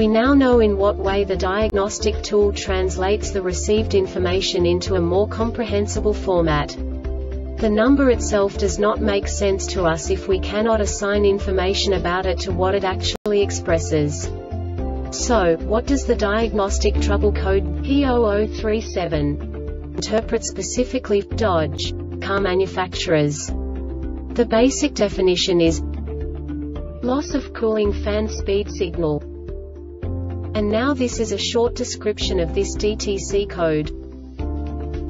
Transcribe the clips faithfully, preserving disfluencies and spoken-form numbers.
We now know in what way the diagnostic tool translates the received information into a more comprehensible format. The number itself does not make sense to us if we cannot assign information about it to what it actually expresses. So, what does the diagnostic trouble code P zero zero three seven interpret specifically for Dodge car manufacturers? The basic definition is loss of cooling fan speed signal. And now this is a short description of this D T C code.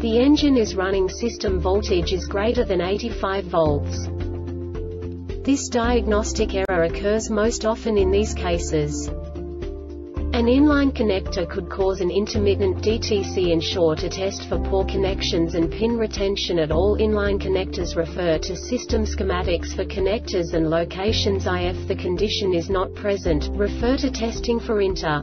The engine is running, system voltage is greater than eighty-five volts. This diagnostic error occurs most often in these cases. An inline connector could cause an intermittent D T C. Ensure to test for poor connections and pin retention at all inline connectors. Refer to system schematics for connectors and locations. If the condition is not present, refer to testing for inter.